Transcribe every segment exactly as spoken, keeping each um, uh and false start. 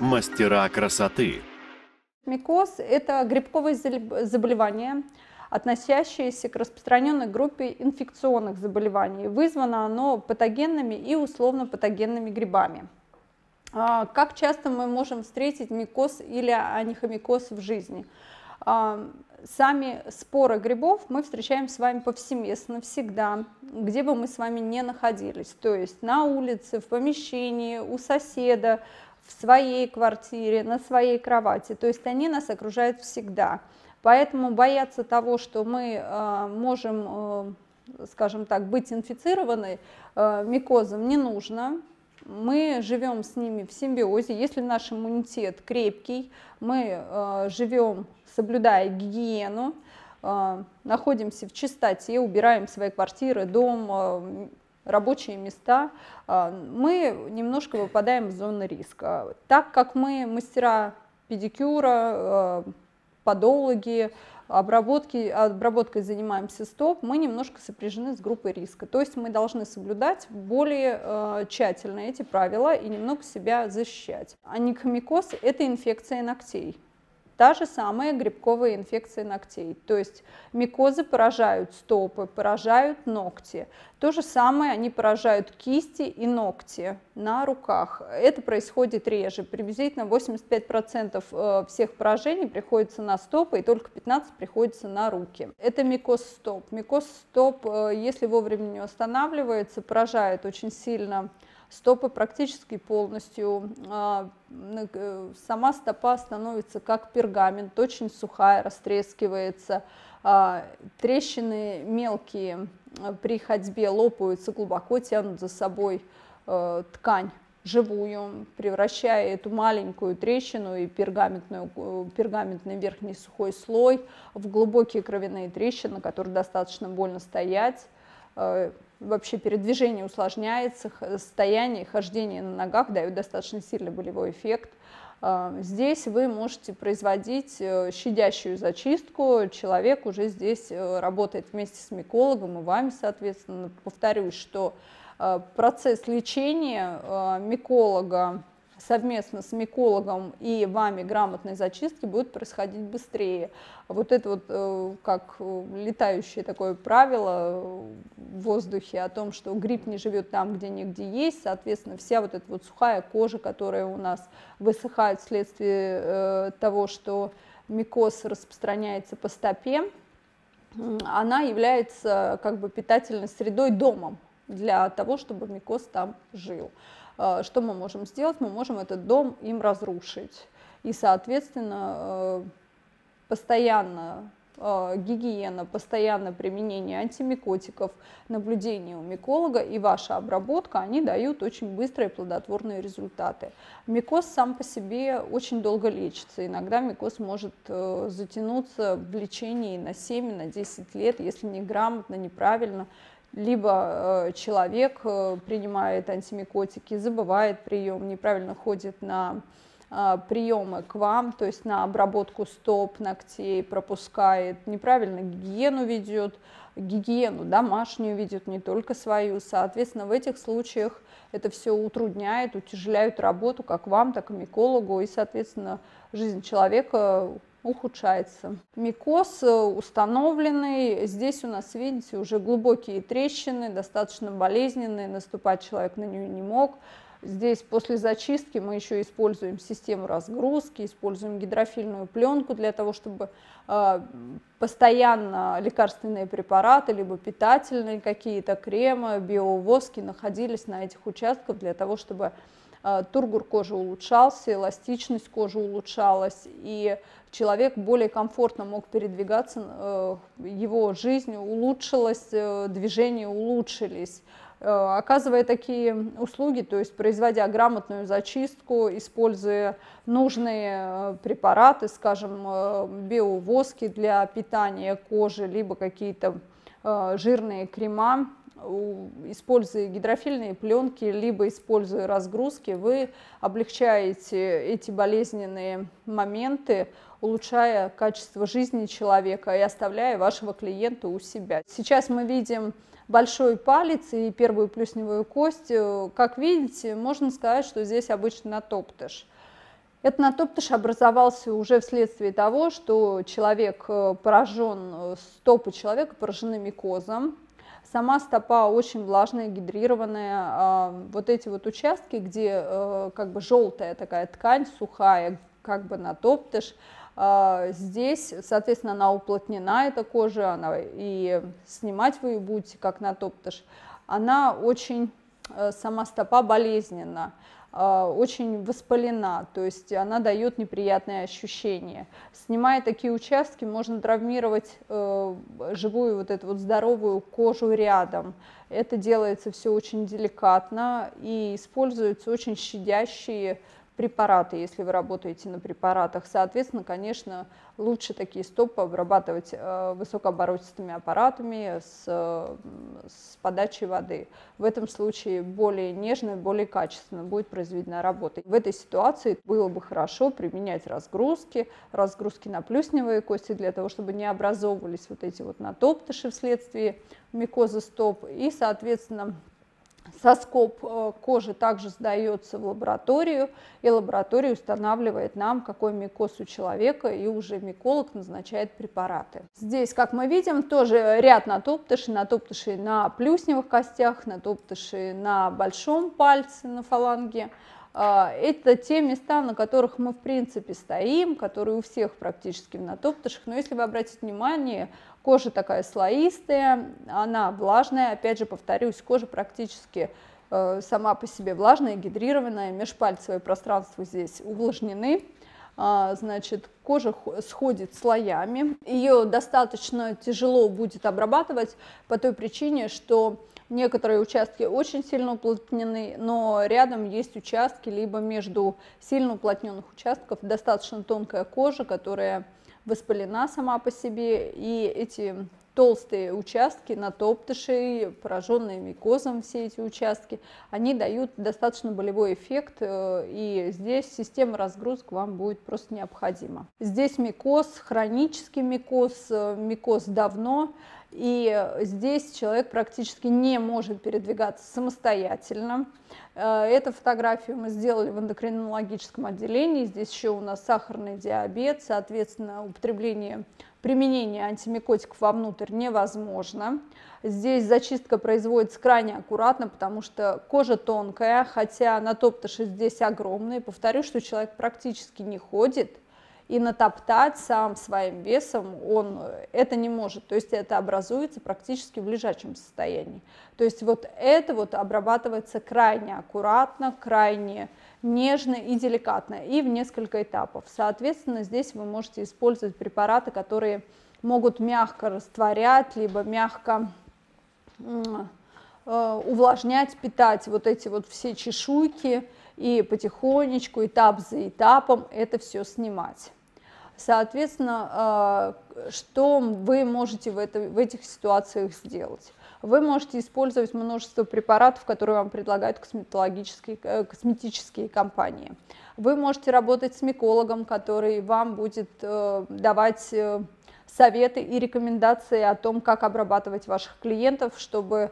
Мастера красоты. Микоз – это грибковое заболевание, относящееся к распространенной группе инфекционных заболеваний. Вызвано оно патогенными и условно-патогенными грибами. Как часто мы можем встретить микоз или онихомикоз в жизни? Сами споры грибов мы встречаем с вами повсеместно, всегда, где бы мы с вами ни находились. То есть на улице, в помещении, у соседа, в своей квартире, на своей кровати. То есть они нас окружают всегда. Поэтому бояться того, что мы можем, скажем так, быть инфицированы микозом, не нужно. Мы живем с ними в симбиозе. Если наш иммунитет крепкий, мы живем, соблюдая гигиену, находимся в чистоте, убираем свои квартиры, дом, рабочие места, мы немножко выпадаем из зоны риска. Так как мы мастера педикюра, подологи, обработки, обработкой занимаемся стоп, мы немножко сопряжены с группой риска. То есть мы должны соблюдать более э, тщательно эти правила и немного себя защищать. Онихомикоз – это инфекция ногтей. Та же самая грибковая инфекция ногтей. То есть микозы поражают стопы, поражают ногти. То же самое они поражают кисти и ногти на руках. Это происходит реже. Приблизительно восемьдесят пять процентов всех поражений приходится на стопы, и только пятнадцать процентов приходится на руки. Это микоз стоп. Микоз стоп, если вовремя не останавливается, поражает очень сильно стопы практически полностью, сама стопа становится как пергамент, очень сухая, растрескивается, трещины мелкие при ходьбе лопаются глубоко, тянут за собой ткань живую, превращая эту маленькую трещину и пергаментную, пергаментный верхний сухой слой в глубокие кровяные трещины, которые достаточно больно стоять. Вообще передвижение усложняется, состояние, хождение на ногах дает достаточно сильный болевой эффект. Здесь вы можете производить щадящую зачистку, человек уже здесь работает вместе с микологом и вами, соответственно. Повторюсь, что процесс лечения миколога совместно с микологом и вами грамотной зачистки будет происходить быстрее. Вот это вот как летающее такое правило в воздухе о том, что гриб не живет там, где нигде есть, соответственно, вся вот эта вот сухая кожа, которая у нас высыхает вследствие того, что микоз распространяется по стопе, она является как бы питательной средой, домом для того, чтобы микоз там жил. Что мы можем сделать? Мы можем этот дом им разрушить. И, соответственно, постоянно гигиена, постоянное применение антимикотиков, наблюдение у миколога и ваша обработка, они дают очень быстрые плодотворные результаты. Микоз сам по себе очень долго лечится. Иногда микоз может затянуться в лечении на семь, на десять лет, если неграмотно, неправильно. Либо человек принимает антимикотики, забывает прием, неправильно ходит на приемы к вам, то есть на обработку стоп, ногтей, пропускает, неправильно гигиену ведет, гигиену домашнюю ведет, не только свою. Соответственно, в этих случаях это все утрудняет, утяжеляет работу как вам, так и микологу, и, соответственно, жизнь человека ухудшается. Микоз установленный, здесь у нас, видите, уже глубокие трещины, достаточно болезненные, наступать человек на нее не мог. Здесь после зачистки мы еще используем систему разгрузки, используем гидрофильную пленку для того, чтобы э, постоянно лекарственные препараты, либо питательные какие-то кремы, биовоски находились на этих участках для того, чтобы тургор кожи улучшался, эластичность кожи улучшалась, и человек более комфортно мог передвигаться, его жизнь улучшилась, движения улучшились. Оказывая такие услуги, то есть производя грамотную зачистку, используя нужные препараты, скажем, биовоски для питания кожи, либо какие-то жирные крема, используя гидрофильные пленки, либо используя разгрузки, вы облегчаете эти болезненные моменты, улучшая качество жизни человека и оставляя вашего клиента у себя. Сейчас мы видим большой палец и первую плюсневую кость. Как видите, можно сказать, что здесь обычно натоптыш. Этот натоптыш образовался уже вследствие того, что человек поражен, стопы человека поражены микозом. Сама стопа очень влажная, гидрированная. Вот эти вот участки, где как бы желтая такая ткань, сухая, как бы натоптыш, здесь, соответственно, она уплотнена, эта кожа, она, и снимать вы ее будете, как натоптыш. Она очень, сама стопа болезненна, очень воспалена, то есть она дает неприятные ощущения. Снимая такие участки, можно травмировать э, живую вот эту вот здоровую кожу рядом. Это делается все очень деликатно и используются очень щадящие препараты, если вы работаете на препаратах. Соответственно, конечно, лучше такие стопы обрабатывать э, высокооборотистыми аппаратами с, э, с подачей воды. В этом случае более нежно и более качественно будет произведена работа. В этой ситуации было бы хорошо применять разгрузки, разгрузки на плюсневые кости, для того, чтобы не образовывались вот эти вот натоптыши вследствие микоза стоп. И, соответственно, соскоб кожи также сдается в лабораторию, и лаборатория устанавливает нам, какой микоз у человека, и уже миколог назначает препараты. Здесь, как мы видим, тоже ряд натоптышей, натоптышей на плюсневых костях, натоптышей на большом пальце, на фаланге. Это те места, на которых мы в принципе стоим, которые у всех практически в натоптышах. Но если вы обратите внимание, кожа такая слоистая, она влажная. Опять же, повторюсь, кожа практически э, сама по себе влажная, гидрированная, межпальцевые пространства здесь увлажнены. А, значит, кожа сходит слоями. Ее достаточно тяжело будет обрабатывать по той причине, что некоторые участки очень сильно уплотнены, но рядом есть участки, либо между сильно уплотненных участков достаточно тонкая кожа, которая воспалена сама по себе, и эти толстые участки, натоптыши, пораженные микозом все эти участки, они дают достаточно болевой эффект, и здесь система разгрузок вам будет просто необходима. Здесь микоз, хронический микоз, микоз давно, и здесь человек практически не может передвигаться самостоятельно. Эту фотографию мы сделали в эндокринологическом отделении, здесь еще у нас сахарный диабет, соответственно, употребление применение антимикотиков вовнутрь невозможно. Здесь зачистка производится крайне аккуратно, потому что кожа тонкая, хотя натоптыши здесь огромные. Повторю, что человек практически не ходит, и натоптать сам своим весом он это не может. То есть это образуется практически в лежачем состоянии. То есть вот это вот обрабатывается крайне аккуратно, крайне нежно и деликатно, и в несколько этапов. Соответственно, здесь вы можете использовать препараты, которые могут мягко растворять, либо мягко увлажнять, питать вот эти вот все чешуйки, и потихонечку, этап за этапом это все снимать. Соответственно, что вы можете в, это, в этих ситуациях сделать? Вы можете использовать множество препаратов, которые вам предлагают косметологические, косметические компании. Вы можете работать с микологом, который вам будет давать советы и рекомендации о том, как обрабатывать ваших клиентов, чтобы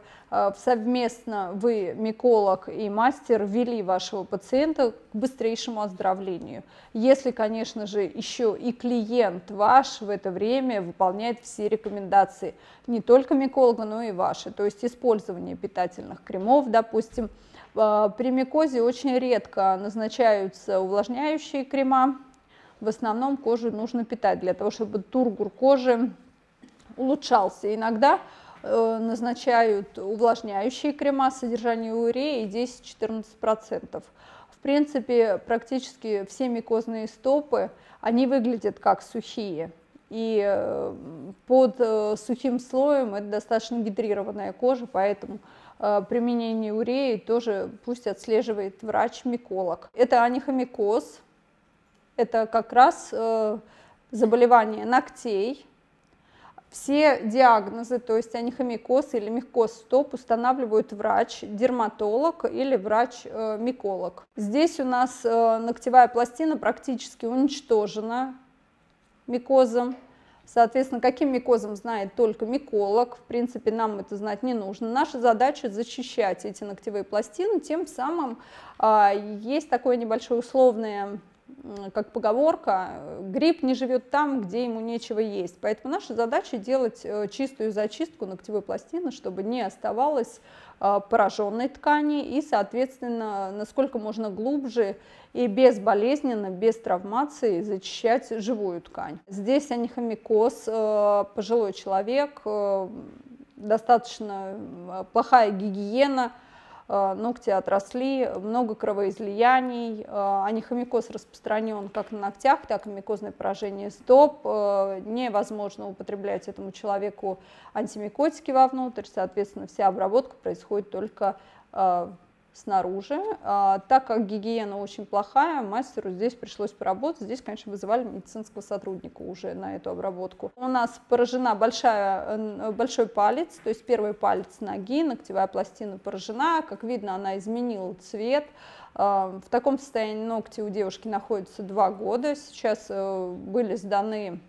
совместно вы, миколог и мастер, вели вашего пациента к быстрейшему оздоровлению. Если, конечно же, еще и клиент ваш в это время выполняет все рекомендации не только миколога, но и ваши, то есть использование питательных кремов, допустим. При микозе очень редко назначаются увлажняющие крема. В основном кожу нужно питать для того, чтобы тургор кожи улучшался. Иногда э, назначают увлажняющие крема с содержанием уреи десять-четырнадцать процентов. В принципе, практически все микозные стопы, они выглядят как сухие. И э, под э, сухим слоем это достаточно гидрированная кожа, поэтому применение уреи тоже пусть отслеживает врач-миколог. Это онихомикоз. Это как раз э, заболевание ногтей. Все диагнозы, то есть онихомикоз или микоз стоп, устанавливают врач-дерматолог или врач-миколог. Здесь у нас э, ногтевая пластина практически уничтожена микозом. Соответственно, каким микозом знает только миколог, в принципе, нам это знать не нужно. Наша задача защищать эти ногтевые пластины, тем самым э, есть такое небольшое условное как поговорка, гриб не живет там, где ему нечего есть. Поэтому наша задача делать чистую зачистку ногтевой пластины, чтобы не оставалось пораженной ткани и, соответственно, насколько можно глубже и безболезненно, без травмации зачищать живую ткань. Здесь онихомикоз, пожилой человек, достаточно плохая гигиена, ногти отросли, много кровоизлияний, онихомикоз распространен как на ногтях, так и микозное поражение стоп, невозможно употреблять этому человеку антимикотики вовнутрь, соответственно, вся обработка происходит только снаружи. Так как гигиена очень плохая, мастеру здесь пришлось поработать. Здесь, конечно, вызывали медицинского сотрудника уже на эту обработку. У нас поражена большая, большой палец, то есть первый палец ноги, ногтевая пластина поражена. Как видно, она изменила цвет. В таком состоянии ногти у девушки находятся два года. Сейчас были сданы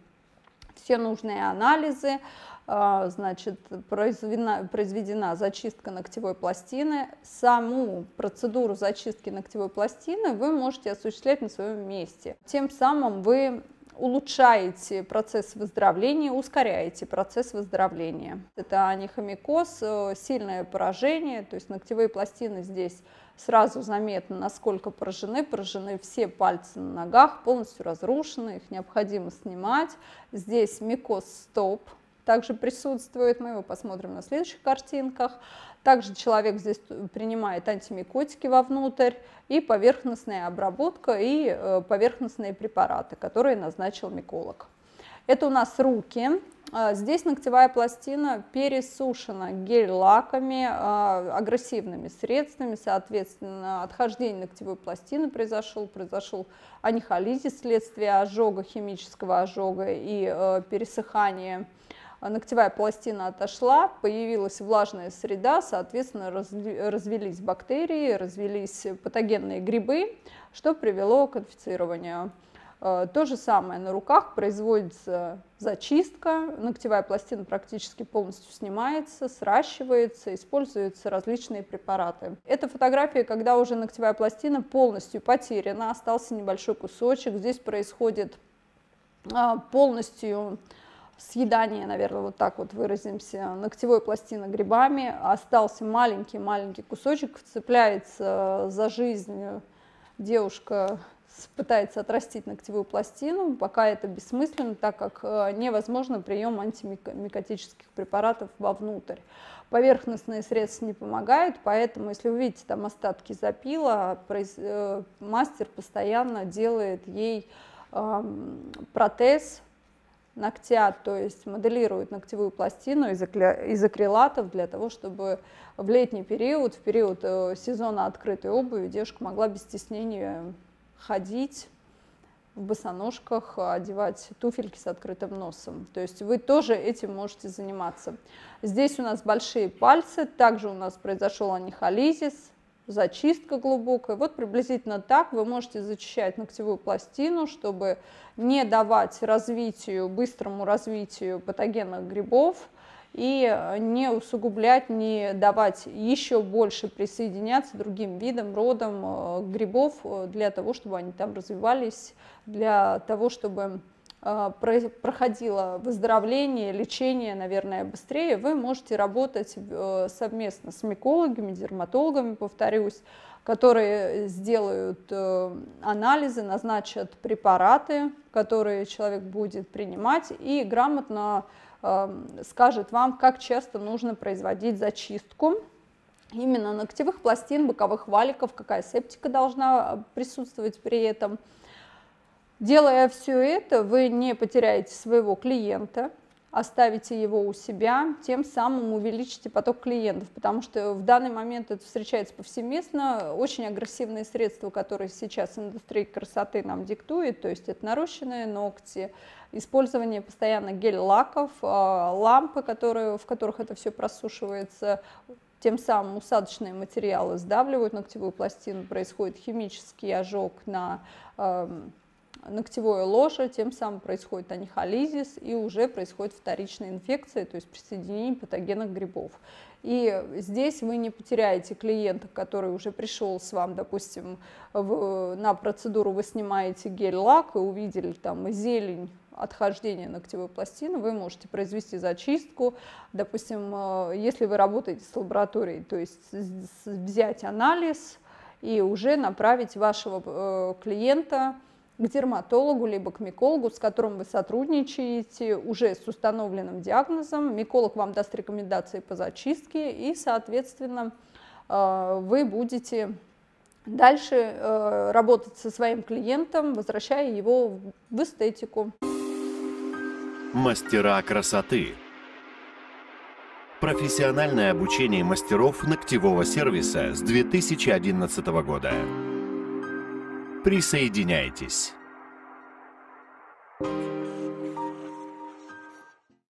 все нужные анализы. Значит, произведена, произведена зачистка ногтевой пластины. Саму процедуру зачистки ногтевой пластины вы можете осуществлять на своем месте. Тем самым вы улучшаете процесс выздоровления, ускоряете процесс выздоровления. Это онихомикоз, сильное поражение, то есть ногтевые пластины здесь сразу заметно, насколько поражены. Поражены все пальцы на ногах, полностью разрушены, их необходимо снимать. Здесь микоз стоп также присутствует, мы его посмотрим на следующих картинках. Также человек здесь принимает антимикотики вовнутрь и поверхностная обработка и поверхностные препараты, которые назначил миколог. Это у нас руки. Здесь ногтевая пластина пересушена гель-лаками, агрессивными средствами, соответственно, отхождение ногтевой пластины произошел, произошел онихолизис вследствие ожога, химического ожога и пересыхания. Ногтевая пластина отошла, появилась влажная среда, соответственно, развелись бактерии, развелись патогенные грибы, что привело к инфицированию. То же самое на руках производится зачистка, ногтевая пластина практически полностью снимается, сращивается, используются различные препараты. Это фотография, когда уже ногтевая пластина полностью потеряна, остался небольшой кусочек. Здесь происходит полностью съедание, наверное, вот так вот выразимся, ногтевой пластины грибами, остался маленький-маленький кусочек, цепляется за жизнь, девушка пытается отрастить ногтевую пластину, пока это бессмысленно, так как невозможно прием антимикотических препаратов вовнутрь. Поверхностные средства не помогают, поэтому, если вы видите там остатки запила, мастер постоянно делает ей протез ногтя, то есть моделирует ногтевую пластину из акрилатов для того, чтобы в летний период, в период сезона открытой обуви девушка могла без стеснения ходить в босоножках, одевать туфельки с открытым носом. То есть вы тоже этим можете заниматься. Здесь у нас большие пальцы, также у нас произошел онихолизис, зачистка глубокая. Вот приблизительно так вы можете зачищать ногтевую пластину, чтобы не давать развитию, быстрому развитию патогенных грибов и не усугублять, не давать еще больше присоединяться другим видам, родам грибов для того, чтобы они там развивались, для того, чтобы проходило выздоровление, лечение, наверное, быстрее, вы можете работать совместно с микологами, дерматологами, повторюсь, которые сделают анализы, назначат препараты, которые человек будет принимать, и грамотно скажет вам, как часто нужно производить зачистку именно ногтевых пластин, боковых валиков, какая септика должна присутствовать при этом. Делая все это, вы не потеряете своего клиента, оставите его у себя, тем самым увеличите поток клиентов, потому что в данный момент это встречается повсеместно. Очень агрессивные средства, которые сейчас индустрия красоты нам диктует, то есть это нарощенные ногти, использование постоянно гель-лаков, лампы, которые, в которых это все просушивается, тем самым усадочные материалы сдавливают ногтевую пластину, происходит химический ожог на ногтевое ложе, тем самым происходит анихолизис и уже происходит вторичная инфекция, то есть присоединение патогенных грибов. И здесь вы не потеряете клиента, который уже пришел с вам, допустим, в, на процедуру, вы снимаете гель-лак и увидели там зелень, отхождение ногтевой пластины, вы можете произвести зачистку. Допустим, если вы работаете с лабораторией, то есть взять анализ и уже направить вашего клиента к дерматологу либо к микологу, с которым вы сотрудничаете уже с установленным диагнозом. Миколог вам даст рекомендации по зачистке и, соответственно, вы будете дальше работать со своим клиентом, возвращая его в эстетику. Мастера красоты. Профессиональное обучение мастеров ногтевого сервиса с две тысячи одиннадцатого года. Присоединяйтесь.